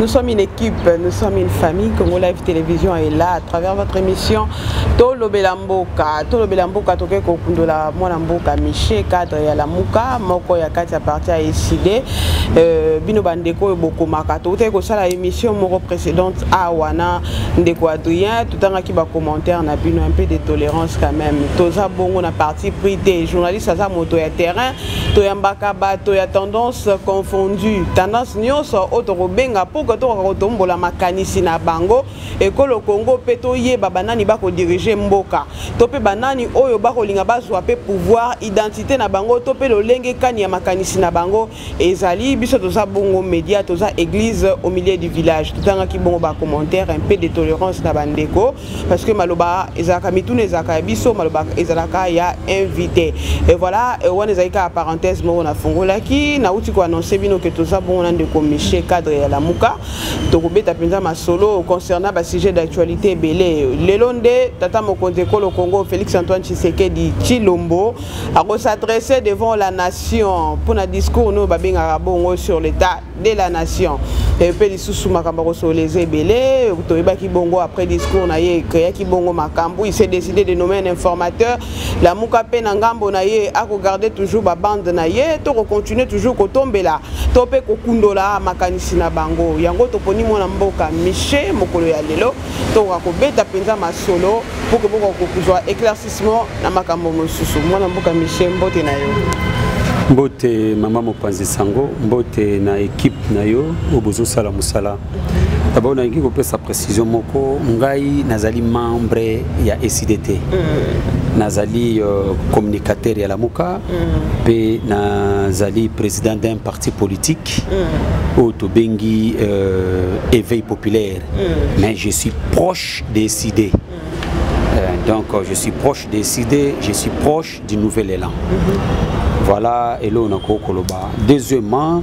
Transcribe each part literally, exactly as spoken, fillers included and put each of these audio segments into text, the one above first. Nous sommes une équipe, nous sommes une famille. Congo Live Télévision est là à travers votre émission Tolobela Mboka, Tolobela Mboka toke kokundola mwana mboka miche cadre ya la muka moko ya kati ya parti ya S I D T bino bandeko boko makato toke ko sala émission moko précédente awana ndeko adrien tutanga ki ba commentaire na bino un peu de tolérance quand même. Toza bongo na parti pris des journalistes aza moto ya terrain to yambaka ba to ya tendance confondue tendance nyoso otorobenga pour que tokotombola makanisi na bango et que le Congo peut toyer babanani ba ko diriger mboka topé banani oyo ba ko linga ba zwa pe pouvoir identité na bango topé le lenge kani ya makanisi na bango ezali biso toza bongo média toza église au milieu du village tutanga ki bongo ba commentaire un peu de tolérance na bandeko parce que maloba ezaka mitune ezaka biso maloba ezalaka ya invité et voilà wana ezalika parenthèse mo na fongola ki na uti ko annoncer bino que toza bongo na ndeko miche cadre ya la muka to kobeta penza masolo concernant ba sujet d'actualité belé lelonde tata mokonze kolo Congo Félix Antoine Tshisekedi Tshilombo a s'adresser devant la nation pour un discours no babenga rabongo sur l'état de la nation et pe lisusu makamba ko soleze belé to ebaki bongo après discours na ye créa ki bongo makambu il s'est décidé de nommer un informateur la mukape na ngambo na ye a regarder toujours ba bande na ye to continuer toujours ko tombela to pe ko kundola makanisi na bango yango to poni mwana mboka miche mokolo ya lelo to ka ko beta penza masolo pour que boko ko kuzwa éclaircissement na makambo mosusu mwana mboka miche mbote na yo mbote mama mopanzi sango mbote na équipe na yo obozo sala musala d'abord na ngi ko pesa précision moko ngai nazali membre ya S I D T nazali euh, communicateur ya la moka pe nazali président d'un parti politique au tobengi euh, éveil populaire mais je suis proche des S I D T. Donc je suis proche des S I D T, je suis proche du Nouvel Elan. Mm-hmm. Voilà, et là on a Kokoloba. Deuxièmement,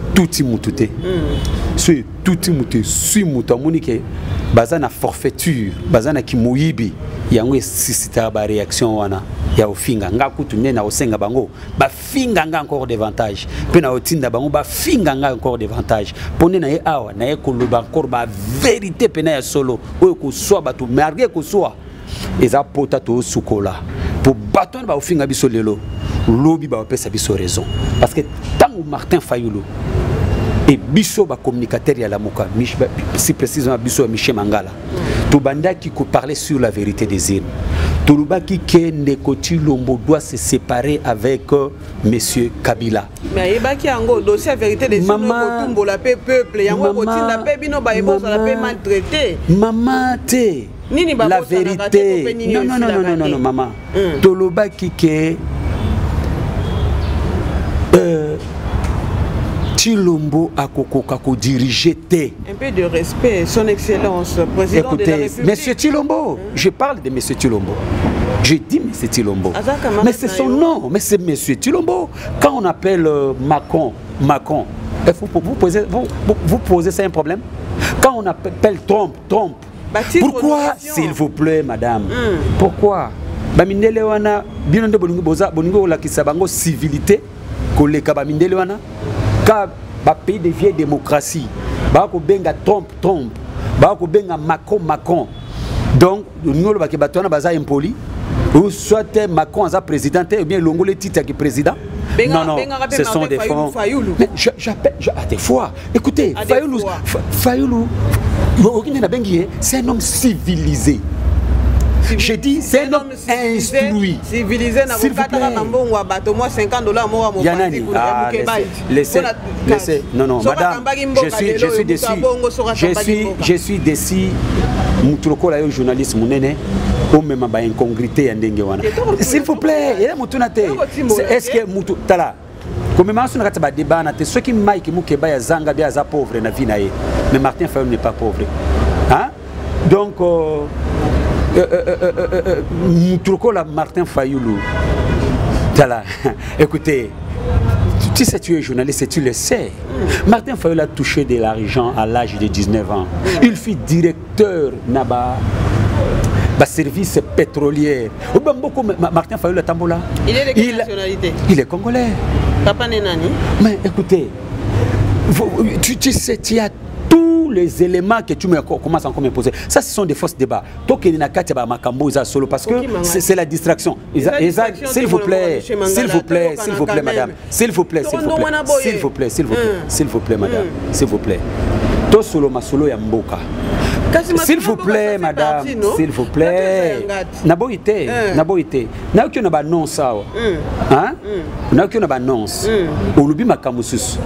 touti mutute. C'est touti mutute, si mutamunike. Bazana forfaiture, bazana kimoyibi, yango esisita ba réaction wana ya ofinga nga kutunene na osenga bango ba finga nga encore davantage pe na otinda bango ba finga nga encore davantage pone na ye awa na ye koloba encore ba vérité pe na ya solo oyo ko soa bato marge ko soa eza pota to sukola po baton ba ofinga biso lelo lobi ba opesa biso raison parce que tango Martin Fayulu et biso ba communicateur ya la moka si précisément biso Michel Mangala to banda qui parlait sur la vérité des îles Toulubaki Kende Koti Lombo doit se séparer avec monsieur Kabila mais ebaki yango dossier vérité des îles kotumbo la peuple yango kotinda pe bino ba ebosa la pe maltraité maman té la vérité non non non non non non maman Toulubaki ke Tshilombo a Kokokako dirigé T. Un peu de respect, son excellence, président écoutez, de la République. Monsieur Tshilombo, mmh. Je parle de monsieur Tshilombo. Je dis monsieur Tshilombo. Mais c'est son nom, mais c'est monsieur Tshilombo. Quand on appelle euh, Macron, Macron, vous, vous, posez, vous, vous posez ça un problème? Quand on appelle Trump, Trump, Bâtir pourquoi, s'il vous plaît, madame, mmh. Pourquoi? Bamindele wana, bilondo boningo la kisabango civilité, koleka bamindele wana. Quand le pays devient démocratie, il y a Trump, Trump, il y a Macron, Macron. Donc, nous avons dit que nous sommes impolis. Ou soit Macron est président, ou bien Longolé Tita qui est président. Non, non, ce sont des fonds. J'appelle, à des fois. Écoutez, Fayulu, c'est un homme civilisé. Je dis, c'est un homme instruit. Civilisé, n'a pas de moi cinquante dollars, moi, mon laissez, laissez. Non, non, madame, je suis, je suis déçu. Je suis, je suis déçu. Moutroko, là, journaliste, mon aîné, on me m'a incongruité. S'il vous plaît, il y a mon tournate. Est-ce que Moutou, t'as là? Comme je suis un débat, ceux qui m'aiment, qui m'aiment, Zanga, bien, ça pauvre, na vie naïe. Mais Martin Fayulu n'est pas pauvre. Hein? Donc, Moutroko la Martin Fayulu. Écoutez, Tu sais, tu es journaliste et tu le sais. Mmh. Martin Fayulu a touché de l'argent à l'âge de dix-neuf ans. Mmh. Il fut directeur Naba. Bah, service pétrolier. Martin Fayulu Tambola. Il est de quelle nationalité? Il est congolais. Papa Nenani. Mais écoutez, tu, tu sais, tu as tous les éléments que tu me commences à me poser. Ça, ce sont des fausses débats. Parce que c'est la distraction. S'il vous plaît, s'il vous plaît, s'il vous plaît, madame. S'il vous plaît, s'il vous plaît, s'il vous plaît, s'il vous plaît, s'il vous plaît, madame, s'il vous plaît. Tout solo masolo ya mboka. S'il vous plaît, madame, s'il vous plaît. Naboité, naboité. N'a aucune annonce ça. Hein? N'a aucune annonce. Olubi makamusus.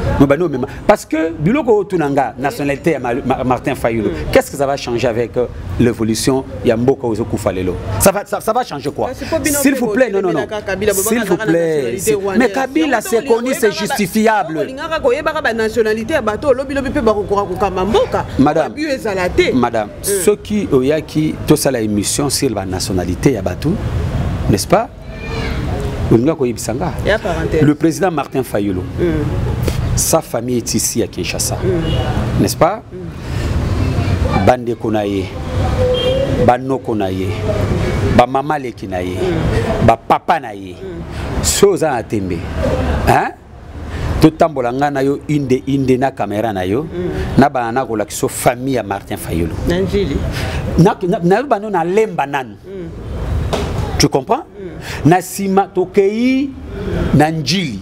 Parce que biloko tunanga nationalité Martin Fayulu. Qu'est-ce que ça va changer avec l'évolution ya mboka ozokufalelo? Ça va ça va changer quoi? S'il vous plaît, non non non. S'il vous plaît. Mais Kabila c'est connu, c'est justifiable. Madame. Madame, mm. ceux qui ont eu tout ça la émission sur la nationalité, Yabatou, n'est-ce pas? Le président Martin Fayulu, mm. sa famille est ici à Kinshasa, mm. n'est-ce pas? Mm. Bande Konaye, Bano Konaye, ba maman le Kinaye, ba papa Naye, Sosa Atembe, hein? Tambolanga na yo inde inde na caméra na yo na banana ko lakiso famille ya Martin Fayulu nanjili na na bano na lemba nan tu comprends na sima tokei nanjili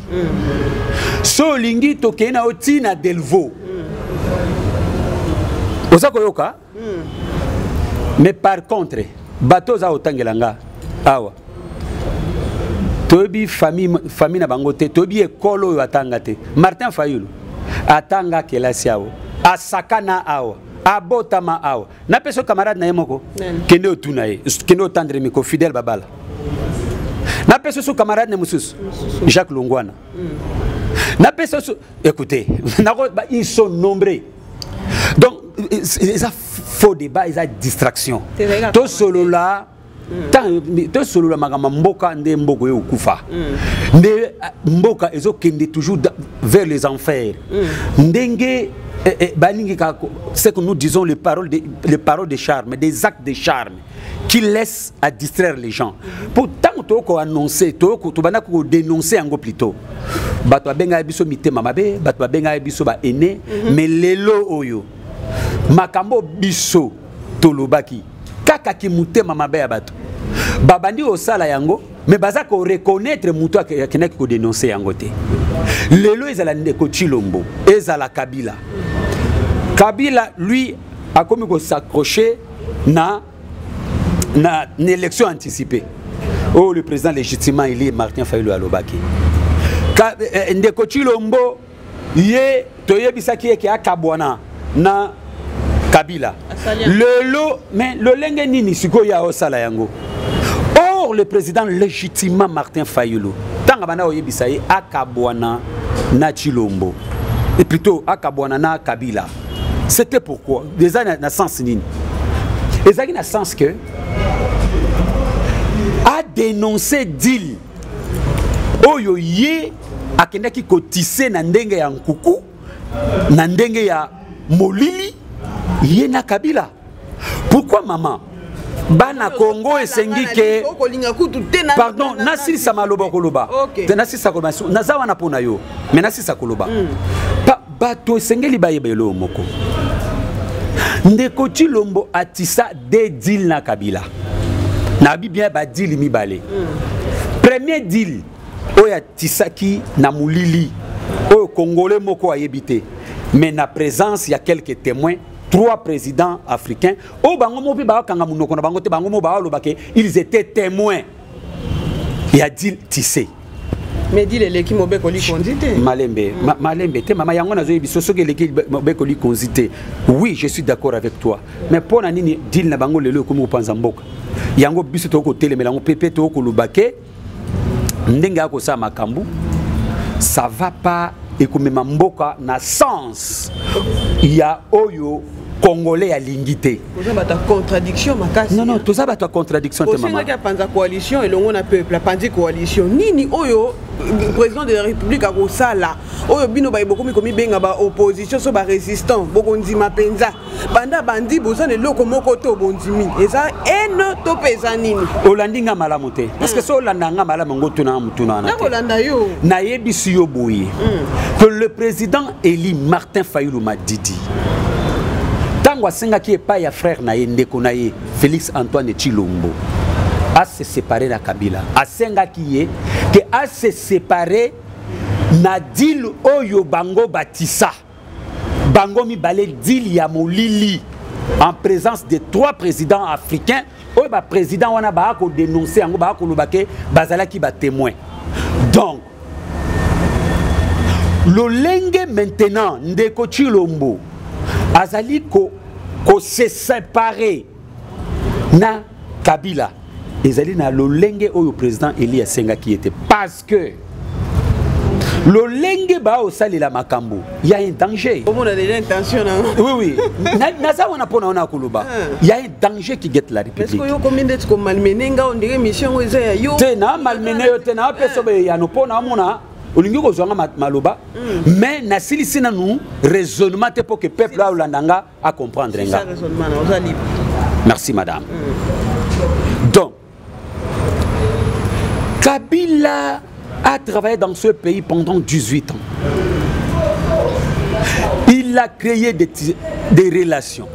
so lingi tokei na oti na delvo oza koyoka mais par contre bato za otangelanga awa Tobi famille famille na bangote Tobi ekolo atangate Martin Fayulu atanga kelasi ao asakana ao abotama ao na peso camarade na yemoko kende otuna ye kende otandre miko fidèle babala na peso sou camarade na mususu Jacques Longwana na peso sou écoutez ils sont nombreux donc ils ont faux débat ils ont distraction tout solo là. Tant solo la magama mboka nde mboko yo kufa. Mais mboka ezo kende toujours vers les enfers. Ndenge balingi kako c'est que nous disons les paroles de les paroles de charme, des actes de charme qui laissent à distraire les gens. Pourtant to ko annoncer to ko to bana ko dénoncer ango plutôt. Bato benga biso mitema mabe, bato benga biso ba aîné, mais lelo oyo. Makambo biso tolobaki. Kaka ki mutema mabe ya bato babandi osala yango mais baza ko reconnaître mutu akenaki ko dénoncer yango te lelo ezala ndeko Tshilombo ezala Kabila Kabila lui a komi ko s'accrocher na na élection anticipée oh le président légitimement il est Martin Fayulu alobaki ndeko Tshilombo ye toyebisaki yeke akabwana na Kabila. Le lot, mais le lengenini suko ya osala yango. Or le président légitimement Martin Fayulu. Tanga bana oyebisaye akabwana na Tshilombo. Et plutôt akabwana na Kabila. C'était pourquoi déjà na sens nini. Ezaki na sens que a dénoncé deal. Oyo ye akendaki kotise na ndenge ya nkuku na ndenge ya molili. Yena Kabila. Pourquoi maman Bana Congo et Sengike. Pardon, Nassi Samaloba Koloba. Nassi Sakoloba. Nazawana Ponayo. Mais Nassi Sakoloba. Bato Sengeli Bayebelo Moko. Ndeko Tshilombo Atisa de deal na Kabila. Nabi bien ba deal mi balé. Premier deal. Oya Tisaki na Mulili. Oyo Congolais Moko ayebité. Mais na présence, il y a quelques témoins. Trois présidents africains, ils étaient témoins. Il a dit Tissé. Mais dit les qui m'ont bien condité. Malembe, Malembe, maman, il y a un azoïbi, ce que les qui m'ont bien condité. Oui, je suis d'accord avec toi. Mais pour la nini, dit la bango le le comme vous pensez en boc. Il y a un bus au côté, mais on pépé au Kouloubake, Nenga Kosa Makambu, ça va pas et comme Mamboka n'a sens. Il y a Oyo. Congolais à l'ingité. Contradiction, non, non, tout ça va contradiction. Coalition et l'on a peuple, la coalition. Nini Oyo, président de la République à Rosala, Oyo Bino ba beaucoup mi komi benga ba opposition so ba résistant, bokondi mapenza. Banda bandi boza ne loko mokoto bondimi. Et ça eno to pesa nini. Olandinga malamote. Parce que so Olandanga malamongo tuna mutuna na. Na Olanda yo. Na yebi siyo boyi. Que le président élu Martin Fayulu m'a dit dit. Tango asenga ki epa ya frère na ye ndeko na ye Félix Antoine Tshilombo. À se séparer de Kabila. À Sengakiye, que à se séparer Nadil Oyo Bango Batissa. Bango mi balé Dil Yamolili. En présence de trois présidents africains. Oyo ba président wana ba ko dénoncer ango ba ko lobake bazala ki ba témoin. Donc le lengue maintenant ndeko Tshilombo azali ko ko se séparer na Kabila. Ils allaient dans le lengue où le président Elie Senga qui était. Parce que le lengue ba au sali la Makambo, il y a un danger. Au moins on a des intentions. Oui, oui. Nasa on a pas on a Kuluba. Il y a un danger qui guette la République. Parce que combien de trucs malmenés, on dirait mission où ils aient yo. Tena malmené, tena personne y a nos pas na mona. Olingi ko zonga maloba. Mais nasili sina nous raisonnement te pour que peuple là Olandanga a comprendre nga. Merci madame. Donc Kabila a travaillé dans ce pays pendant dix-huit ans. Il a créé des, des relations.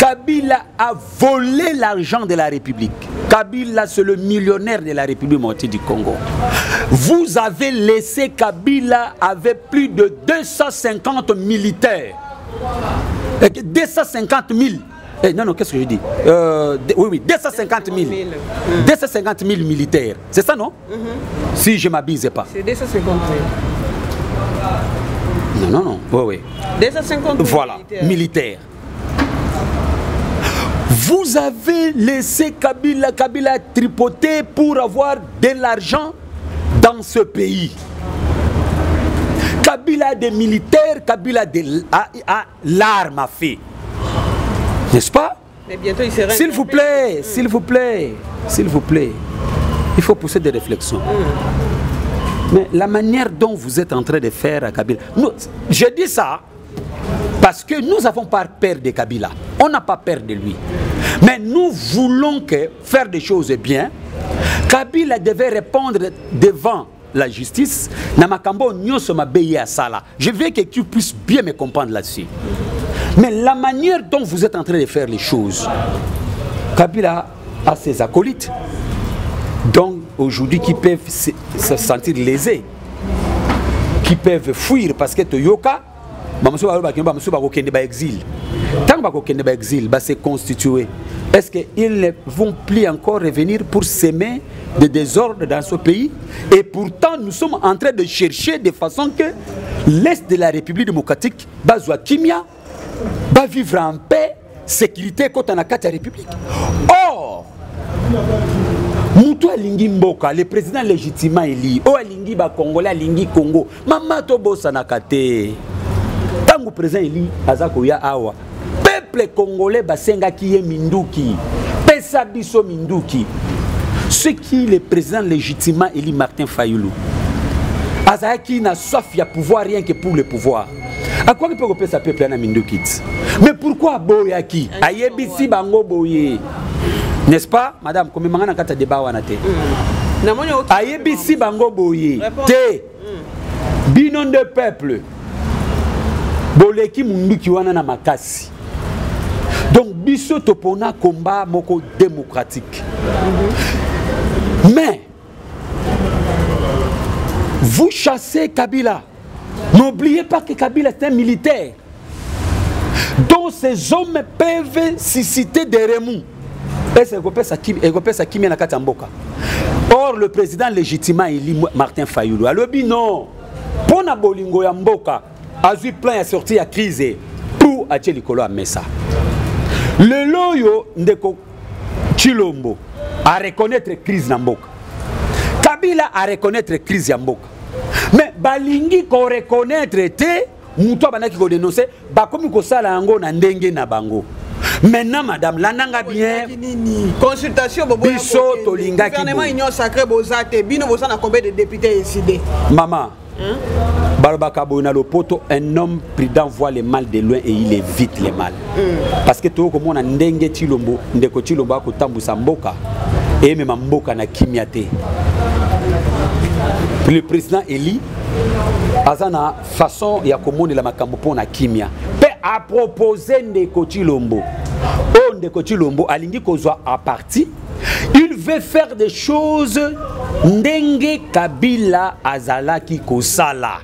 Kabila a volé l'argent de la République. Kabila, c'est le millionnaire de la République moitié du Congo. Vous avez laissé Kabila avec plus de deux cent cinquante militaires. deux cent cinquante mille. Eh, non, non, qu'est-ce que je dis euh, de, Oui, oui, deux cent cinquante mille. deux cent cinquante mille militaires. C'est ça, non? Mm-hmm. Si je ne m'abuse pas. C'est deux cent cinquante mille. Non, non, non. Oui, oui. deux cent cinquante mille voilà, militaires. militaires. Vous avez laissé Kabila, Kabila tripoter pour avoir de l'argent dans ce pays. Kabila a des militaires, Kabila de, a, a l'arme à feu. N'est-ce pas? S'il vous plaît, s'il vous plaît, s'il vous plaît, il faut pousser des réflexions. Mm. Mais la manière dont vous êtes en train de faire à Kabila, nous, je dis ça parce que nous n'avons pas peur de Kabila. On n'a pas peur de lui. Mais nous voulons que faire des choses bien. Kabila devait répondre devant la justice. Namakambo Nyoso Mabeye à Sala. Je veux que tu puisses bien me comprendre là-dessus. Mais la manière dont vous êtes en train de faire les choses, Kabila a ses acolytes, donc aujourd'hui qui peuvent se sentir lésés, qui peuvent fuir parce que Toyoka, Bamso Bakende ba exil. Tant Bakende ba exil, va se constituer. Est-ce qu'ils ne vont plus encore revenir pour s'aimer des désordres dans ce pays? Et pourtant, nous sommes en train de chercher de façon que l'Est de la République démocratique, Bazoua Kimia, va vivre en paix, sécurité contre la République. Or, Moutou Alingi Mboka, le président légitimement élu, O Alingi Ba Congo, Alingi Congo, Mamato Bosanakate, tant que président élu, Azakoya Awa, peuple congolais Basenga qui est Minduki, Pesabiso Minduki, ce qui le président légitimement élu Martin Fayulu, Azaki n'a soif ya pouvoir rien que pour le pouvoir. À quoi peut représenter sa peuple Mindoukit? Mais pourquoi Boyaki? Ayebisi Bango Boye. N'est-ce pas, madame? Comme Mangana Kata débat Wanate. Ayebisi Bango Boye. Té. Binon de peuple. Boleki Munduki Wanana Makasi. Donc, biso topona combat moko démocratique. Mais, vous chassez Kabila. N'oubliez pas que Kabila est un militaire dont ces hommes peuvent susciter des remous. Or, le président légitimement élit Martin Fayulu. Alors, non, pour la bolingo ya mboka, a eu plein à sortir à crise pour Atchelikolo à Mesa. Le loyo ndeko Tshilombo à reconnaître crise na mboka. Kabila à reconnaître crise ya mboka. Mais balingi qu'on reconnaître était muto bana ki ko dénoncer ba komi ko sala yango na ndenge na bango. Maintenant madame lananga bien consultation bobo tolinga gouvernement union sacré bozate bino bozana combien de députés ici maman Barba Kabona Lopoto, un homme prudent voit le mal de loin et il évite le mal. Parce que tout le monde a ndenge Tshilombo, ndeko Tshilombo a kotambusa mboka et même mboka na kimiate. Le président élit azana façon ya komone la makambo pona kimia. Pe a proposé ndeko Tshilombo. Oh ndeko Tshilombo alingi kozwa à parti. Il veut faire des choses ndenge Kabila azala ki kosala.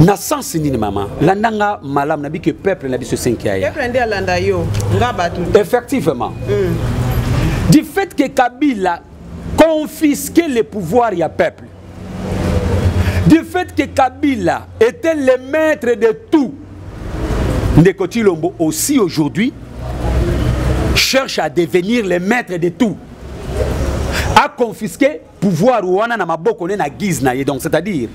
Na sens ni maman. Landanga malam nabi que peuple nabi se s'inquiète. Peuple ndé alanda yo. Effectivement. Mm. Du fait que Kabila confisque le pouvoir ya peuple. Du fait que Kabila était le maître de tout. Ndeko Tshilombo aussi aujourd'hui cherche à devenir le maître de tout. À confisquer pouvoir ou na maboko na guise na donc c'est-à-dire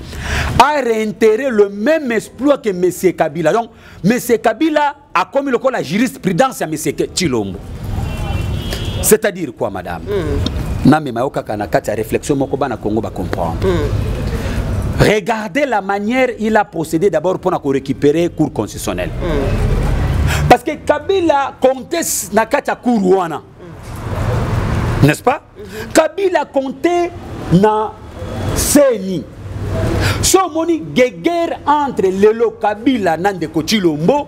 à réintérer le même exploit que M. Kabila. Donc M. Kabila a commis le coup la jurisprudence à M. Tshilombo. C'est-à-dire quoi madame? Na me maoka kana kati réflexion moko bana Congo ba comprendre. Regardez la manière il a procédé d'abord pour récupérer la cour constitutionnelle. Mm. Parce que Kabila conteste na kati cour ouana. N'est-ce pas? Mm-hmm. Kabila comptait na C E N I. So moni guerre entre lelo Kabila nan de ko Tshilombo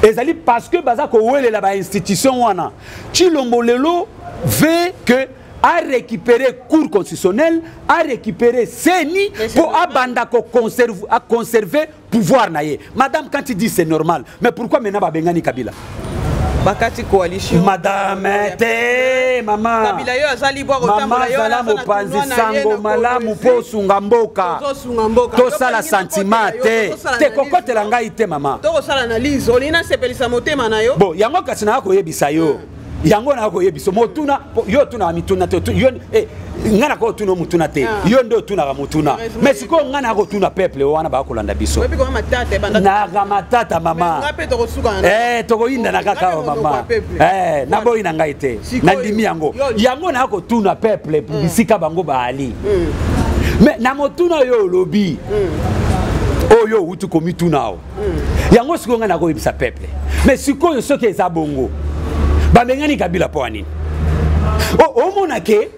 ezali parce que baza ko wele la ba institution wana. Tshilombo lelo veut que a récupérer cour constitutionnelle, a récupérer C E N I pour abanda ko conserver a conserver pouvoir naie. Madame quand tu dis c'est normal, mais pourquoi maintenant ba bengani Kabila? Bakati coalition madame te maman Kabila yo azali boire autant malayo panzi sango malamu po sunga mboka to sala sentiment te te kokotela ngai te maman to sala analyse olina sepelisa motema na yo bon yango kasi na ko yebisa yo yango na ko yebiso motuna yo tuna mituna te yo eh ngana ko tuna mutuna te yo ndo tuna ka mutuna mais siko ngana ko tuna peuple wana ba ko landa biso na ga matata mama eh to ko inda na kaka mama eh na boyi na ngai te na ndimi yango yango na ko tuna peuple bisika bango ba ali mais na motuna yo lobi oyo utu ko mituna yango siko ngana ko yebisa peuple mais siko yo soki eza bongo Bamengani Kabila pour Anine. Oh, au Monaké,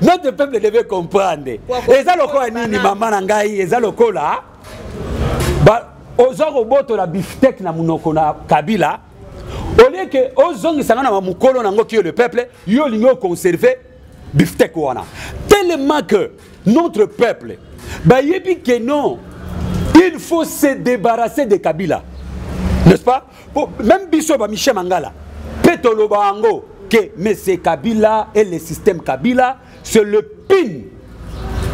notre peuple devait comprendre. Les aloko Anine, maman Nangaï, les aloko là, aux oroboto la biftek na munokona Kabila, au lieu que aux zongi sangana mamukolo nango qui est le peuple, yo lingo conservé biftek ouana. Tellement que notre peuple, bah yebi que non, il faut se débarrasser de Kabila. N'est-ce pas? Même Bissot va Michel Mangala. Pétolo Bango, que M. Kabila et le système Kabila, c'est le pin.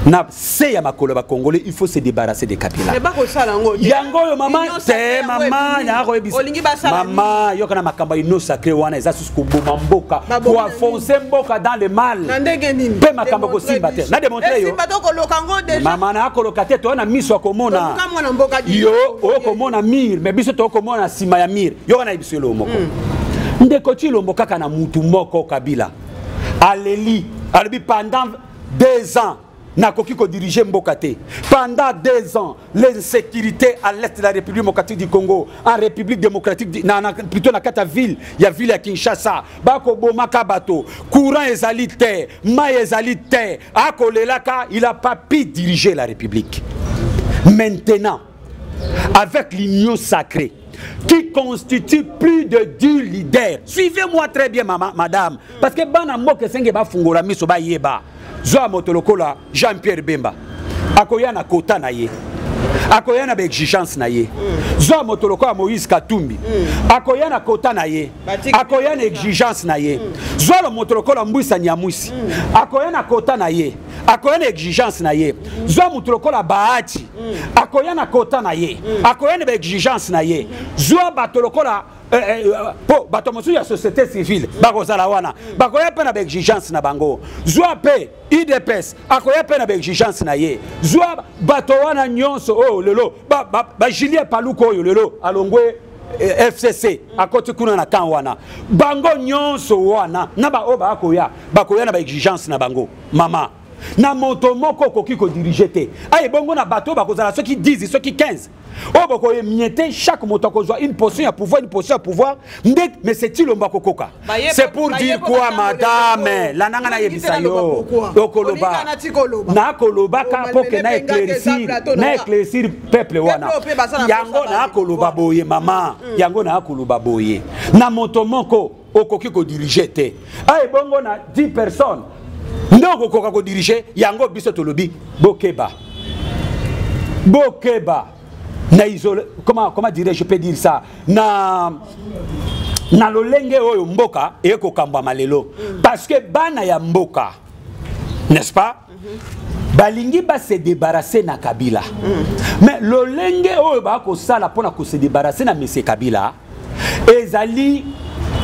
Il faut se débarrasser de Kabila. Yango, maman, c'est maman, maman, yokana makamba ino sacré wana, et ça se coupe mamboka, ou à foncer mboka dans le mal. Pe makamba ko simbate. N'a démontré yo. Maman, n'a kolokate, toi, n'a mis soit komona. Yo, o komona mir, mais biso to komona simaya mir. Yokana ibiso lo moko. Ndeko Tshilombo kaka na mutu moko Kabila. Aleli, albi pendant deux ans. Nakoki ko diriger Mbokate. Pendant deux ans, l'insécurité à l'est de la République démocratique du Congo, en République démocratique, plutôt dans quatre villes, il y a ville à Kinshasa, Bako Boma Kabato, courant ezali terre, ma ezali terre, Akolelaka, il n'a pas pu diriger la République. Maintenant, avec l'union sacrée, qui constitue plus de dix leaders, suivez-moi très bien, maman, madame, parce que Banamoke Sengeba Fungolami Soba Yeba. Zoa motolokola Jean-Pierre Bemba akoya na kota na ye akoya na exigence na ye zoa motolokola Moïse Katumbi akoya na kota na ye akoya na exigence na ye zoa motolokola Mbusa Nyamwisi akoya na kota na ye akoya na exigence na ye zwa mutu lokola baati akoya na kota na ye akoya na exigence na ye zwa bato lokola po bato mosu ya société civile bakozala wana bakoya pe na exigence na bango zwa pe I D P S akoya pe na exigence na ye zwa bato wana nyonso oh lelo ba ba, ba Julien Paluko oyo lelo alongwe F C C akoti kuna na kan wana bango nyonso wana na ba oba akoya bakoya na exigence na bango mama na moto moko koki ko diriger te ay bongo na bato bakozala ceux qui dix ceux qui quinze oh boko émietter chaque moto ko une portion à pouvoir une portion à pouvoir mais c'est Tshilombo kokoka c'est pour dire quoi madame la nanga na yebisa yo okoloba na koloba ka pour que na éclaircir na éclaircir peuple wana yango na koloba boye maman yango na koloba boye na moto moko okoki ko diriger te ay bongo na dix personnes ndoko koka ko diriger yango biso tolobi bokeba bokeba na isole comment comment dirais je peux dire ça na na lolenge oyo mboka e ko kamba malelo parce que bana ya mboka n'est-ce pas balingi ba se débarrasser na Kabila mais lolenge oyo ba ko sala pona ko se débarrasser na monsieur Kabila ezali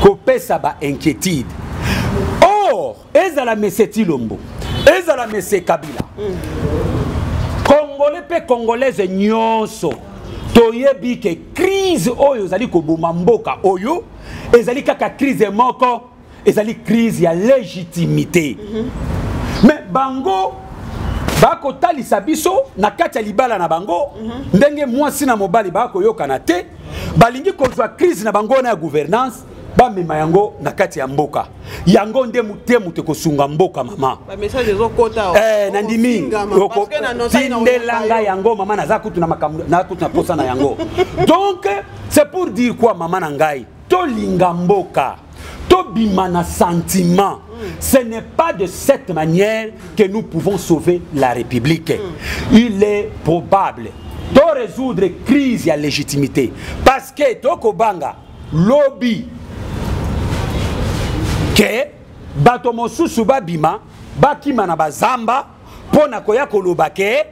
ko pesa ba inquiétude. Or, ezala messe Tshilombo, ezala messe Kabila. Congolais pe congolaise nyonso. Toyebi ke crise oyo ezali ko boma mboka oyo, ezali kaka crise moko, ezali crise ya légitimité. Mais bango bako talisa biso na kati ya libala na bango, ndenge mwasi na mobali bako yokana te, balingi kozwa crise na bango na gouvernance. Bamema yango na kati ya mboka yango nde mutemu te kosunga mboka mama ba message ezo kota eh nandimi parce que na nonsa yango mama naza kutu na makambo na kutu na posa na yango donc c'est pour dire quoi mama na ngai to linga mboka to bimana sentiment ce n'est pas de cette manière que nous pouvons sauver la République. Il est probable de résoudre crise à légitimité parce que toko banga lobby que bato mosusu babima bakima na bazamba pona koya koloba ke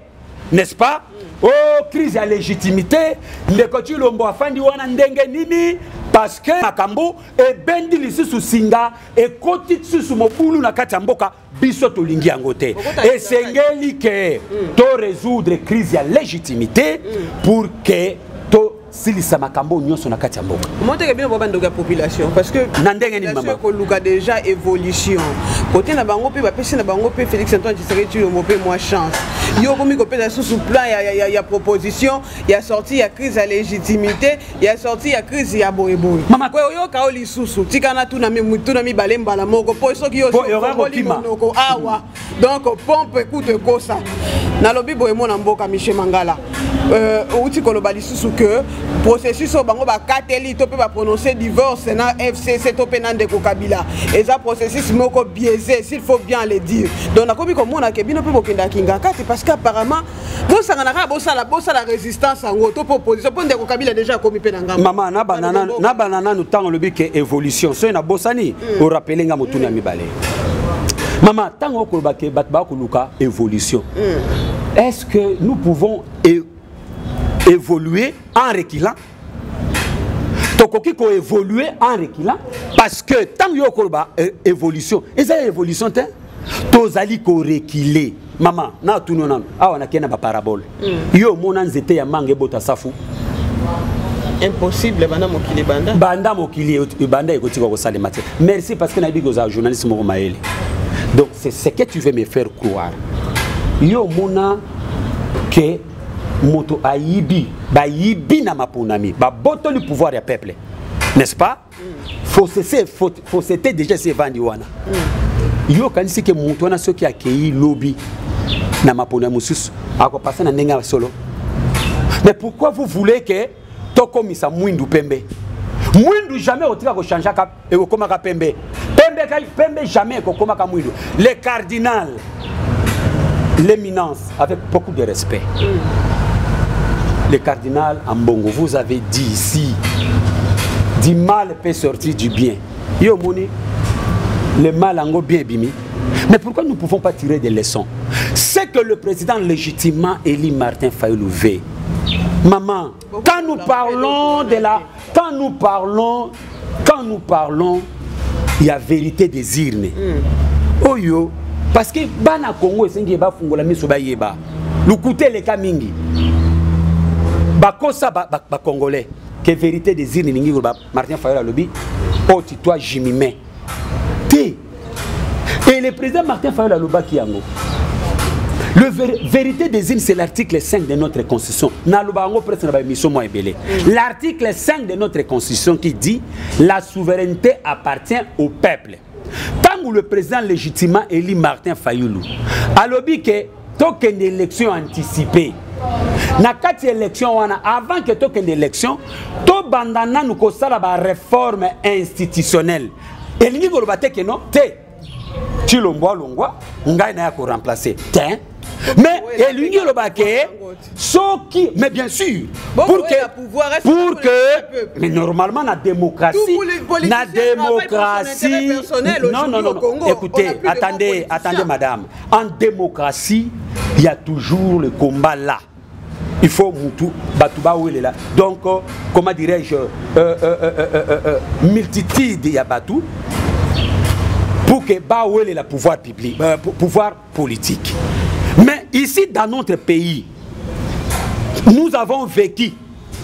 n'est-ce pas oh crise à légitimité ndeko Tshilombo afandi wana ndenge nini parce que makambo e bendi lisusu singa e koti lisusu mobulu na kati ya mboka biso tolingi yango te e sengeli ke to résoudre crise à légitimité pour que to silisa makambo nyonso na kati ya mboka. Monteke bien baba ndoka population parce que nandenge ni mama ko luka déjà évolution. Côté na bango pe ba pesi na bango pe Félix Antoine Tshisekedi Tshilombo pe moi chance. Yo komi ko pe na sous plan ya ya ya proposition, ya sorti ya crise à légitimité, ya sorti ya crise ya boyeboy. Mama ko yo ka oli susu, tikana tu na mi mutu na mi balemba la moko po soki yo ko awa. Donc pompe écoute ko ça. Na lobi boye mona mboka Michel Mangala. Euh outi ko lobali susu que processus au bango ba kateli to pe ba prononcer divorce na F C C to pe na ndeko Kabila et ça processus moko biaisé s'il faut bien le dire donc na komi ko mona ke bino pe bokenda kinga kati parce qu'apparemment bo sangana ka bo sala bo sala résistance en auto proposition po ndeko Kabila déjà komi pe na ngamba mama na banana na banana no tango lobi ke évolution so na bosani o rappeler nga mutuni ya mibale mama tango ko ba ke bat ba ko luka évolution est-ce que nous pouvons évoluer en reculant, tokoki ko évoluer en reculant, parce que tant yo koloba évolution, et ça évolution te, tozali ko reculer, maman, na tuno na, awa na kena ba parabole, yo mona nzete ya mange bota safu, impossible banda mokili banda, banda mokili banda ekoti ko sale mate, merci parce que na bigo za journaliste moko maele, donc c'est ce que tu veux me faire croire, yo mona que moto ayibi ba yibi na maponami ba boto le pouvoir ya peuple n'est-ce pas faut cesser faut faut cesser déjà ces vandiwana yo kanisi ke moto na soki akei lobby na maponami mususu akopasa na nenga solo mais pourquoi vous voulez que tokomisa mwindu pembe mwindu jamais otika ko changer ka e ko komaka pembe pembe ka pembe jamais ko komaka mwindu le cardinal l'éminence avec beaucoup de respect le cardinal Ambongo, vous avez dit ici, si, du mal peut sortir du bien. Yo moni, le mal ango bien bimi. Mais pourquoi nous ne pouvons pas tirer des leçons? C'est que le président légitimement élu Martin Fayulu veut. Maman, quand nous parlons de la... Quand nous parlons... Quand nous parlons, il y a vérité des urnes. Mm. Oh yo, parce que bana Congo esengi ba fungola misoba yeba. Lukute le kamingi. Bakosa ba ba congolais. Que vérité des urnes ningi ba Martin Fayulu lobby. Oh tu toi jimimé. Ti. Et le président Martin Fayulu loba kiango. Le ver, vérité des îles, c'est l'article cinq de notre constitution. L'article cinq de notre constitution qui dit la souveraineté appartient au peuple. Tant que le président légitimement élit Martin Fayulu, alobi que tant qu'une élection anticipée, na quatre élections avant que tant qu'une élection, tout bandana nous cause la réforme institutionnelle. Et l'unique robaté que non, t'es Tshilombo longo, ngai na ko remplacer. T'es Mais l'Union européenne, ceux qui, mais bien sûr, bon, pour, ouais, que, pouvoir, pour que, mais normalement la démocratie, la démocratie, non non non, Congo, écoutez, attendez, attendez madame, en démocratie, il y a toujours le combat là. Il faut Moutou, Batouba où il est là. Donc, euh, comment dirais-je, euh, euh, euh, euh, euh, multitude y a Batou. Pour que Baouel ait le pouvoir public, euh, pouvoir politique. Mais ici, dans notre pays, nous avons vécu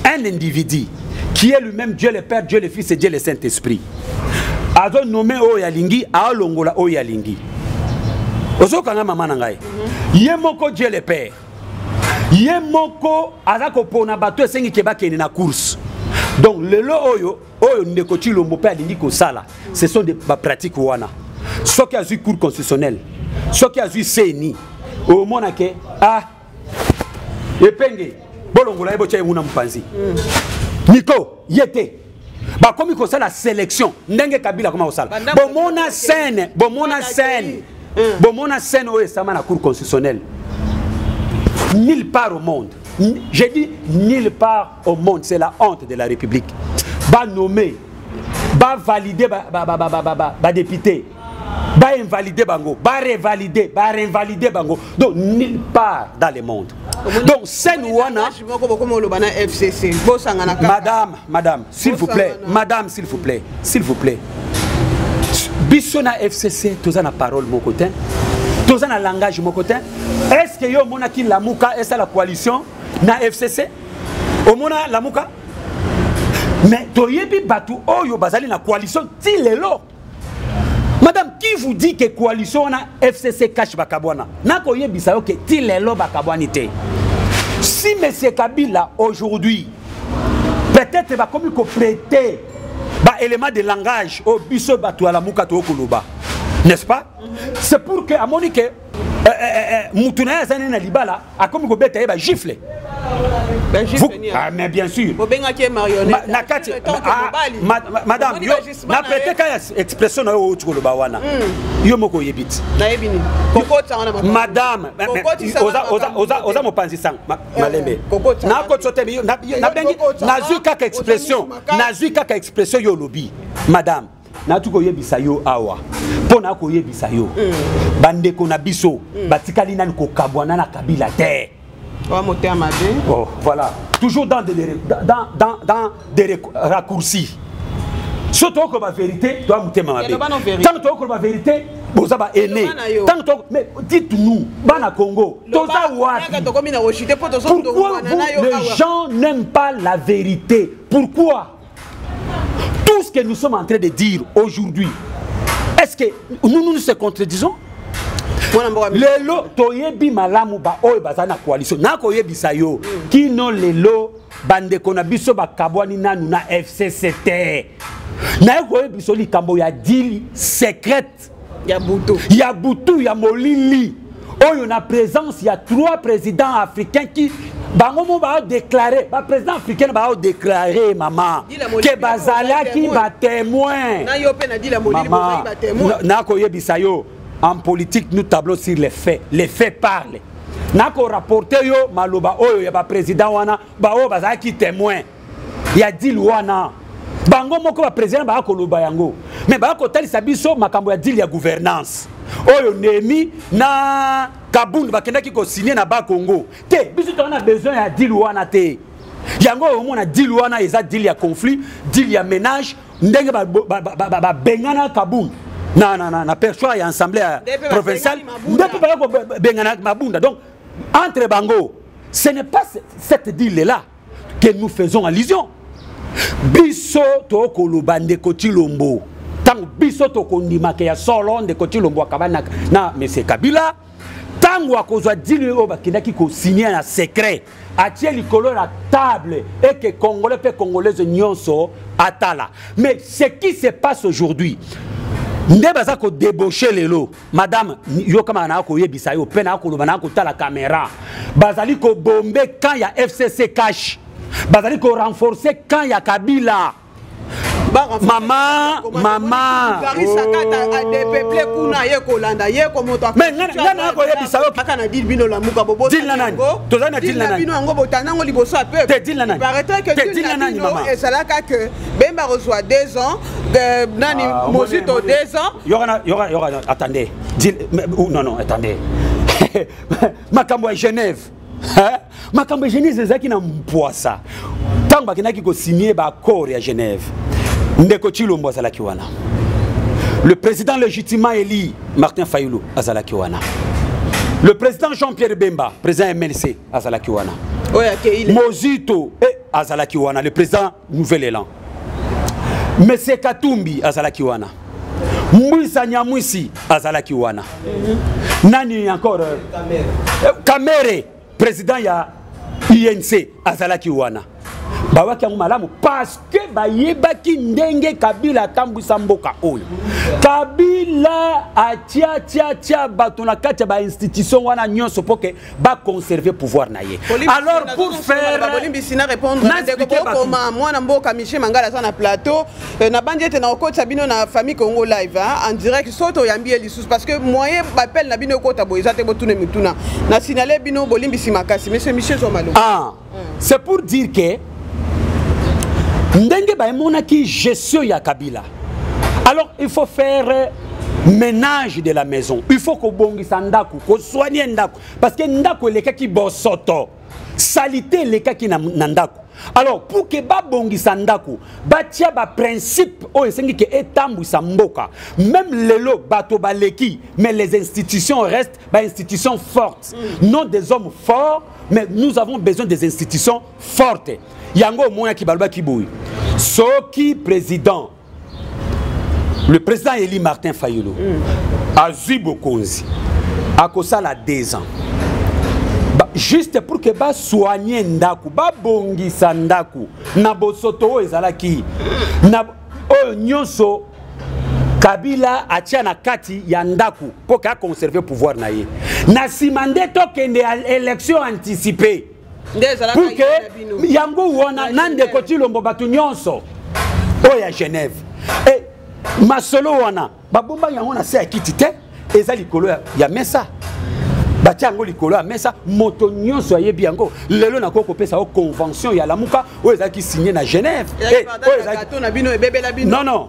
un individu qui est lui-même Dieu le Père, Dieu le Fils et Dieu le Saint-Esprit. Azo nommé Oyalingi, Aolongola Oyalingi. Ozo kanga mama nangai. Yemoko Dieu le Père. Yemoko azako pona bato esengi keba kene na course. Donc le lo oyo oyo ndeko Tshilombo pe alingi ko sala. Ce sont des pratiques wana. Ceux qui ont eu cours constitutionnel, ceux qui ont eu C E N I. Au moment où ah, épengé, bolongola ebocha yuna mpanzi. Nico, yete. Bah comme il faut ça la sélection, n'engage Kabila comme au sale. Bon mona scène, bon mona scène, bon mona scène où est ça man à cours constitutionnel. Nulle part au monde, j'ai dit nulle part au monde, c'est la honte de la République. Bah nommé, bah validé, bah bah bah bah bah bah bah député. Ba invalider bango, ba révalider, ba réinvalider bango. Donc nulle part dans le monde. Donc c'est nouana. Madame, madame, s'il vous plaît, madame, s'il vous plaît, s'il vous plaît. Bissona F C C, tous en a parole mon côté, tous en a langage mon côté. Est-ce que yo mona ki la MOCA est la coalition na F C C? Au mona la MOCA? Mais toyebi batu oh yo bazali na coalition ti lelo. Madame, qui vous dit que coalition na F C C cache bakabwana? Nakoye bisayo que tilelo bakabwanité. Si monsieur Kabila aujourd'hui peut-être va comme il prêter ba élément de langage au biso bato ala mukato koloba. N'est-ce pas? C'est pour que Amonique mutuna zane na libala a comme ko beta ba gifle. Ben ah mais bien sûr. Madame, yo na prêter ka expression na o tsholo ba wana. Yo moko yebiti. Na yebini. Kokota wana ba. Madame, oza oza oza oza mopanzisang malembe. Na ko tsote bi na bengi na zuka ka expression, na zuka ka expression yo lobby. Madame, na tuko yebisa yo awa. Pona ko yebisa yo. Bande ko na biso, batikali na ko kabwana na Kabila te. Oh, voilà, toujours dans des, dans, dans, dans des raccourcis. Surtout que la vérité doit monter ma vérité. Tant que la vérité, vous avez aimé. Tant que mais dites-nous, Bana Congo, pourquoi les gens n'aiment pas la vérité? Pourquoi? Tout ce que nous sommes en train de dire aujourd'hui, est-ce que nous nous se contredisons? Lelo toyebi malamu ba oyo bazana coalition na koyebi sayo kino lelo bande kona biso bakabwani nanu na F C C T na koyebi soli kambo ya dili secrète ya butu ya butu ya molili oyo na présence ya trois présidents africains qui bango mo ba déclarer ba président africain ba déclarer maman que bazala ki ba témoin na yo pe na dili molili ba témoin na koyebi sayo. En politique, nous tablons sur les faits. Les faits parlent. Nako rapporté yo maloba oyo ya ba président wana ba o bazaki ki témoin. Ya deal wana. Bango moko ba président ba ko loba yango. Mais ba ko tali sabiso makambo ya deal ya gouvernance. oyo nemi na kabund bakenda ki ko signer na ba Congo te biso to na besoin ya deal wana te yango o mona deal wana eza deal ya conflit deal ya ménage ndenge ba ba bengana kabund na na na na perchoir ya assemblée provinciale ndepe ba ko bengana mabunda donc entre bango ce n'est pas cette deal là que nous faisons allusion biso to ko lobande ko Tshilombo tango biso to ko ndimaka ya solo de ko Tshilombo akabana na monsieur Kabila tango akozwa deal o bakenda ki ko signer na secret atie likolo la table et que congolais pe congolaise nyonso atala mais ce qui se passe aujourd'hui Ndebasa ko débaucher lelo madame yo kama na ko yebisa yo pena ko lobana ko tala caméra bazali ko bomber quand ya F C C cash bazali ko renforcer quand ya Kabila maman maman mais ngana ko yebisa yo kaka na dit bino la muka bobo dit nanani tozana dit nanani bino ngo botanango liboso a peu te dit nanani paraîtrait que dit nanani maman et ça là que Bemba reçoit deux ans de nani mosito deux ans yora yora yora attendez non non attendez makambo à Genève hein makambo à Genève c'est ça qui n'a pas ça tant ba kinaki ko signer ba accord à Genève ndeko Tshilombo azala kiwana le président légitimement élu Martin Fayulu azala kiwana le président Jean-Pierre Bemba président M N C azala kiwana mosito et azala kiwana le président Nouvel Elan Monsieur Katumbi azala kiwana. Mbusa Nyamwisi azala kiwana. Nani encore Kamere président ya I N C azala kiwana. Bawa ki malamu parce que bayebaki ndenge Kabila tambwisa mboka oyo. Kabila atia tia tia bato na kati ba institution wana nyonso poke ba conserver pouvoir na ye. Alors pour faire Bolimbisina répondre de comment moi na mboka Michel Mangala ça na plateau na bandiete na okota bino na famille Congo live en direct soto yambie lisous parce que moyen bapel na bino okota boyeza te botune mutuna na signaler bino Bolimbisi makasi monsieur Michel Zomalo. Ah c'est pour dire que Ndenge baimona ki gestion ya Kabila. Alors il faut faire ménage de la maison. Il faut qu'on bongisse ndaku, qu'on soigne ndaku parce que ndaku leka ki bosoto. Salité leka ki na ndaku. Alors pour que ba bongissa ndaku, ba tia ba principe o esengi ke etambwisa mboka. Même lelo bato baleki, mais les institutions restent ba institutions fortes. Non des hommes forts, mais nous avons besoin des institutions fortes. Yango moya ki balba ki boui. Soki président le président élu Martin Fayulu mm. azui bokonzi akosa la deux ans. Ba, juste pour que ba soigner ndaku ba bongisa ndaku na bosoto ezala ki na o nyonso Kabila atia na kati ya ndaku po ka conserver pouvoir na ye. Na simande to kende élection anticipée. Pour que Yango Wana Nande Kotilombo Batunyonso Oya Genève et Masolo Wana Babomba Yangona se akitite eza likolo ya mesa Batiango likolo ya mesa moto nyonso ayebi yango lelo na koko pesa o convention ya lamuka o eza ki signé na Genève et o eza to na bino ebebe la bino Non non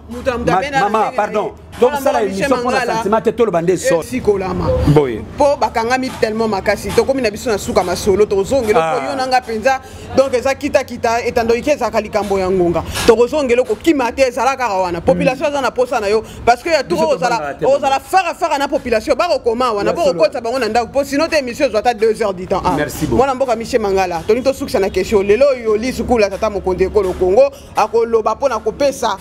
maman pardon donc ça la émission pour la sentiment tout le bandé sort si kolama boye po bakangami tellement makasi to komi na biso na suka masolo to zongelo ko yo nanga penza donc eza kita kita etando ikeza kalikambo ya ngonga to zongelo ko kimate ezala kaka wana population za na posa na yo parce que ya tout ozala ozala fara fara na population ba rekoma wana ba rekota bango na nda po sinon te mission zota deux heures du temps merci beaucoup mwana mboka Michel Mangala to nito sukisa na question lelo yo li sukula tata mokonde ko lo Congo akoloba pona ko pesa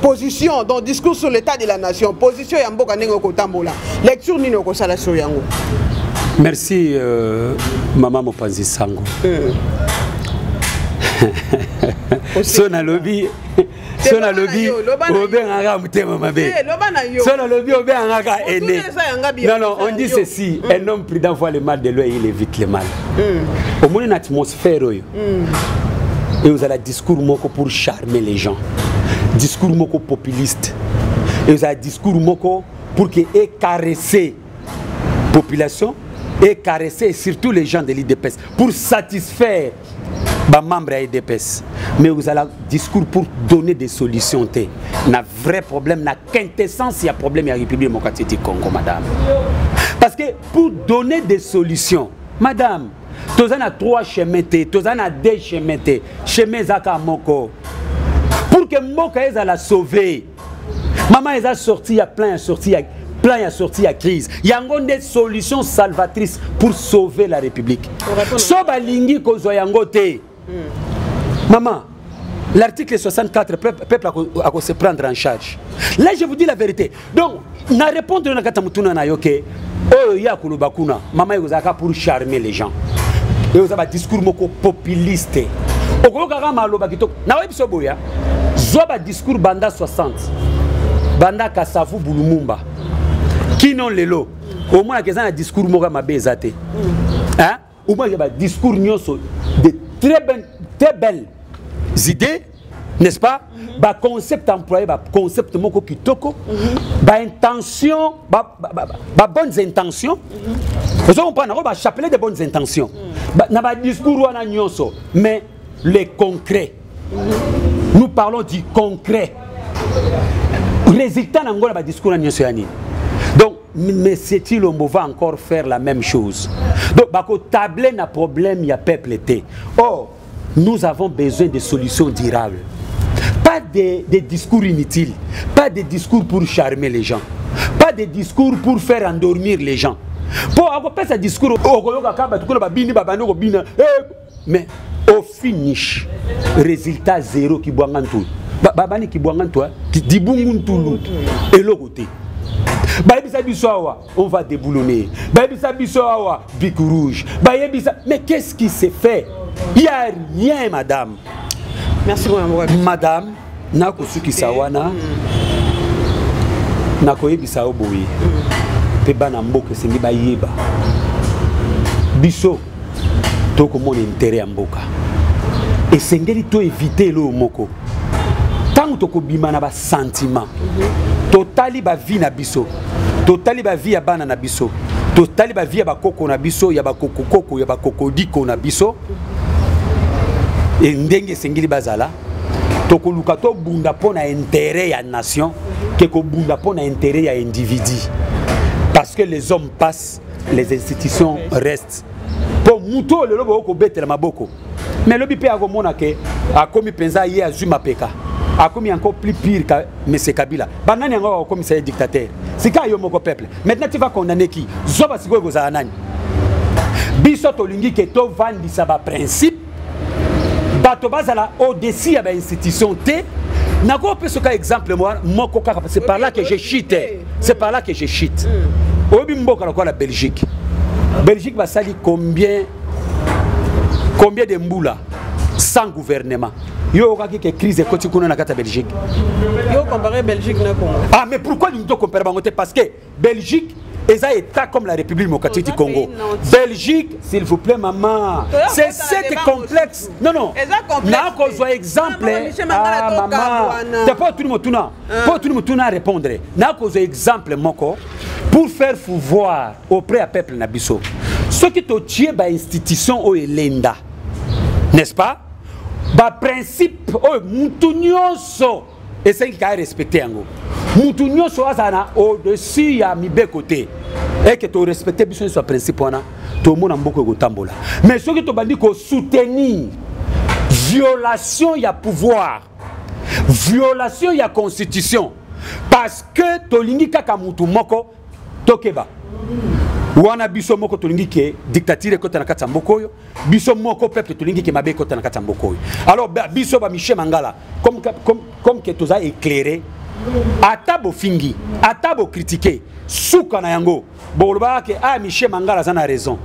position dans discours sur l'état de la nation position ya mboka ndenge kotambola lecture nini okosala so yango merci euh, mama mopanzi sango sona lobi sona lobi obengaka mutema mabe sona lobi obengaka aîné non non on dit ceci mm. un homme prudent voit le mal de loin il évite le mal mm. au moins une atmosphère oyo mm. et vous avez discours moko pour charmer les gens discours moko populiste et ça discours moko pour que écaresser population écaresser surtout les gens de l'I D P S pour satisfaire ba membre à E D P S mais vous allez discours pour donner des solutions té na vrai problème na quintessence ya problème ya République démocratique du Congo madame parce que pour donner des solutions madame tous en a trois chemins té tous en a deux chemins té chemin zaka moko pour que moko eza la sauver maman eza sorti ya plein ya sorti ya plan y a sorti à crise. Il y a des solutions salvatrices pour sauver la République. Sobalingi kozoyangote. Maman, l'article soixante-quatre, peuple a se prendre en charge. Là, je vous dis la vérité. Donc, na répondre na katamutuna na yoke. Oh ya kulubakuna. Maman yozaka pour charmer les gens. Et vous avez un discours moko populiste. Okokaka maloba kitok. Na webiso boya. Zoba discours banda soixante. Banda kasavu bulumumba. Qui non les lots au moins qu'ils aient un discours moral ma bézaté hein au moins il y a un discours nyoso de très belles très belles idées n'est-ce pas bah concept employé bah concept moko kitoko bah intention bah bah bonnes intentions vous comprenez on va chapeler des bonnes intentions bah n'a pas discours wana nyoso mais les concrets nous parlons du concret résultat n'angola bah discours nyoso yani. Donc, M. Tshilombo va encore faire la même chose. Donc, bako tablé na problème, il y a peuple été. Or, nous avons besoin de solutions durables. Pas de, de discours inutiles, pas de discours pour charmer les gens, pas de discours pour faire endormir les gens. Pour avoir fait ce discours, mais au finish, résultat zéro qui boit en tout. Babani qui boit en tout, qui dit bon tout et l'autre côté. On va déboulonner. Bic rouge. Mais qu'est-ce qui s'est fait? Il n'y a rien, madame. Merci beaucoup, madame. Nako suki sawana. Nako yebisa oboyi. Pe bana mboka sengi ba yeba. Biso toko mon intérêt mboka. Et sengeli to éviter le moko. Tant que toko bimana ba sentiment. Totali ba vie na biso. Totali ba vie ya bana na biso. Totali ba vie ya bakoko na biso, ya bakoko koko, ya bakoko diko na biso. Et ndenge sengili bazala. Toko luka to bunda pona intérêt ya nation, keko bunda pona intérêt ya individu. Parce que les hommes passent, les institutions restent. Pour muto le lobo ko betela maboko. Mais lobi pe akomona ke akomi penza ye azuma peka. A combien encore plus pire que M. Kabila? Banani encore comme c'est dictateur. C'est quand il y a mon peuple. Maintenant tu vas condamner qui? Zoba si vous avez un an. Bisotolingi que tu vends des sabats principes. Batobas à la O D C à l'institution T. N'ago peut ce cas exemple moi mon coca c'est par là que je chite. C'est par là que je chite. Obimbo quand quoi la Belgique. Belgique va salir combien combien de mboula sans gouvernement. Yo kaki que crise ekoti kuna na kata Belgique. Yo comparer Belgique na Congo. Ah mais pourquoi nous doit comparer Bangote parce que Belgique est un état comme la République démocratique du Congo. Belgique, s'il vous plaît maman, c'est cet complexe. Non non. Na ko zo exemple maman. T'es pas tout le monde tuna. Pas tout le monde tuna répondre. Na ko zo exemple moko pour faire pouvoir auprès à peuple na biso. Ce qui to tie ba institution o elenda. N'est-ce pas? Ba principe oh mutunyoso et c'est qu'il a respecté ango mutunyoso azana au-dessus ya mibe côté et que tu respectes bien ce principe on a tout le monde a beaucoup de tambola mais ceux qui te bandit qu'on soutenir violation il y a pouvoir violation il y a constitution parce que tolingi kaka mutu moko tokeba wana biso moko tolingi ke dictature kota na kata mbokoyo biso moko peuple tolingi ke mabe kota na kata mbokoyo alors biso ba Michel Mangala comme comme comme que toza éclairé atabo fingi atabo critiquer suka na yango boloba ke ah Michel Mangala zana raison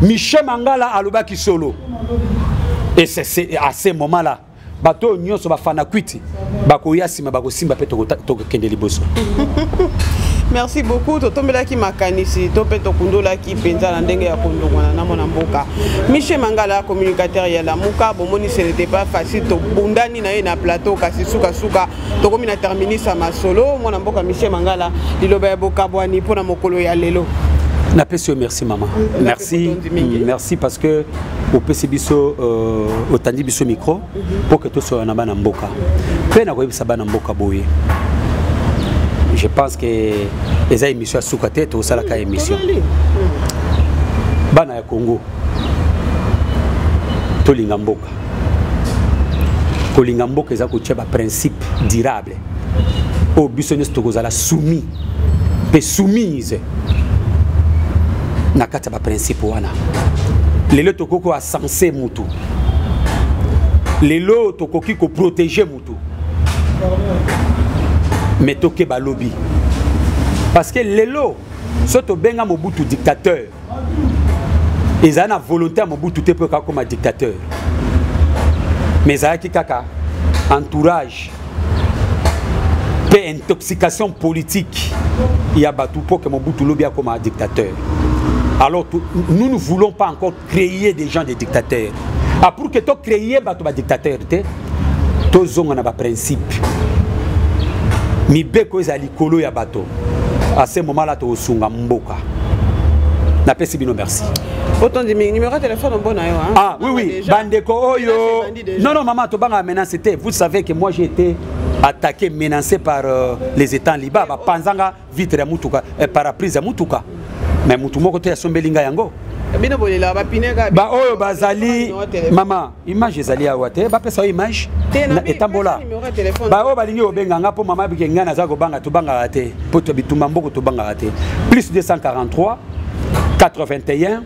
Michel Mangala aloba ki solo et c'est à ce moment là bato nyoso ba fana kwiti bakoya sima bakosimba pe to to kende liboso. Merci beaucoup. Toto Melaki Makanisi, Topeto Kundola qui pensa la dengue à Kondo, Namona Mboka. Michel Mangala, communicateur Yala Mouka, Bomoni, ce n'était pas facile. Bundani na na plateau, Kasisuka Suka, Tokomina terminé sa masolo, Mona Mboka, Michel Mangala, Liloba Boka Boani, Pona Mokolo Yalelo. Merci maman. Merci. Merci parce que au P C B I S O au Tandibiso micro pour que tout soit en Mboka. Je pense que les émissions à Soukate et au Salaka émission. Bana ya Congo. Tolinga Mboka. Tolinga Mboka eza kucheba principe durable. Au business tokozala soumis. Pe soumise. Nakata ba principe wana. Lelo tokoko a sensé mutu. Lelo tokoki ko protéger mutu. Mais toke ba lobby. Parce que lelo soto benga Mobutu dictateur. Ils ont la volonté à Mobutu te peut comme un dictateur. Mais ça a qui kaka entourage. Paix intoxication politique. Il y a battu pour que Mobutu lobby comme un dictateur. Alors, nous ne voulons pas encore créer des gens des dictateurs. Ah, pour que tu crées des dictateurs, tu as un principe. Mais si tu as à ce moment-là, tu as un mboka. Merci. Autant de numéro de téléphone bon ayo. Ah oui oui. Bandeko Oyo. Non non maman, Tobanga menace c'était. Vous savez que moi j'ai été attaqué, menacé par euh, les états libres. Bah panzanga vitre mutuka, paraprise mutuka. Mais mutumo kote asombelinga yango. Bino bolela ba pinega. Ba Oyo bazali maman, image zali awate. Ba pesa image. Et tambola. Ba Oyo balingi obenganga po maman bikenga na zako banga Tobanga ate. Po to bitumba mboko Tobanga ate. Plus deux cent quarante-trois, quatre-vingt-un,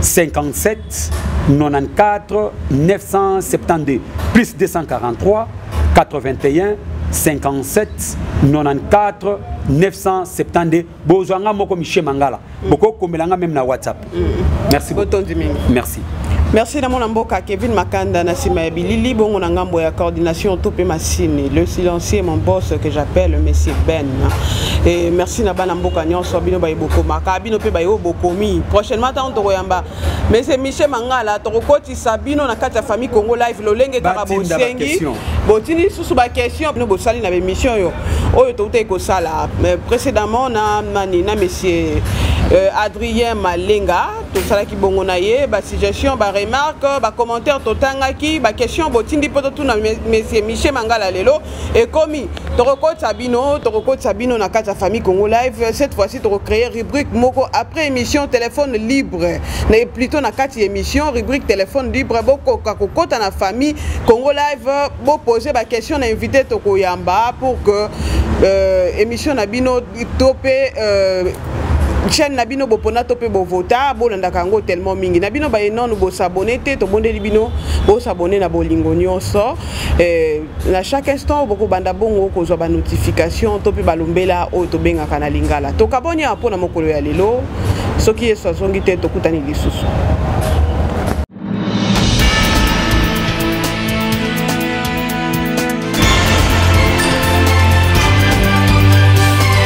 cinquante-sept, quatre-vingt-quatorze, neuf cent soixante-douze plus deux cent quarante-trois, quatre-vingt-un, cinquante-sept, quatre-vingt-quatorze, neuf cent soixante-douze bozanga moko miche mangala boko komelanga même na WhatsApp. Merci beaucoup. Merci. Merci na mona mboka Kevin Makanda na simabi lili bongo na ngambo ya coordination topé masini le silencieux mon boss que j'appelle monsieur Ben et merci na bana mboka nyonso bino baye boko makabino pe baye bokomi prochainement tanto koyamba monsieur Michel Mangala to kotisa bino na kata famille Congo live lo lenge tarabo sengi botini susu ba question bino bosali na émission yo oyo to te ko sala précédemment na mani na monsieur Adrien Malenga to sala ki bongo na ye ba suggestion ba remarque ba commentaire to tangaki ba question botindi poto tout na monsieur Michel Mangala lelo et komi to kotisa bino to kotisa bino na kata famille Congo live cette fois-ci to créer rubrique moko après émission téléphone libre na plutôt na kati émission rubrique téléphone libre boko kakokota na famille Congo live bo poser ba question na invité to koyamba pour que émission na bino topé chaîne nabino bopona topé bo vota bolanda kango tellement mingi nabino ba non bo s'abonner té to bondeli bino bo s'abonner na bolingo nyonso euh à chaque instant boko banda bongo ko zo ba notification topé balombela o to benga kana lingala to kabonya pona mokolo ya lelo soki yeso azongi té to kutani lisusu.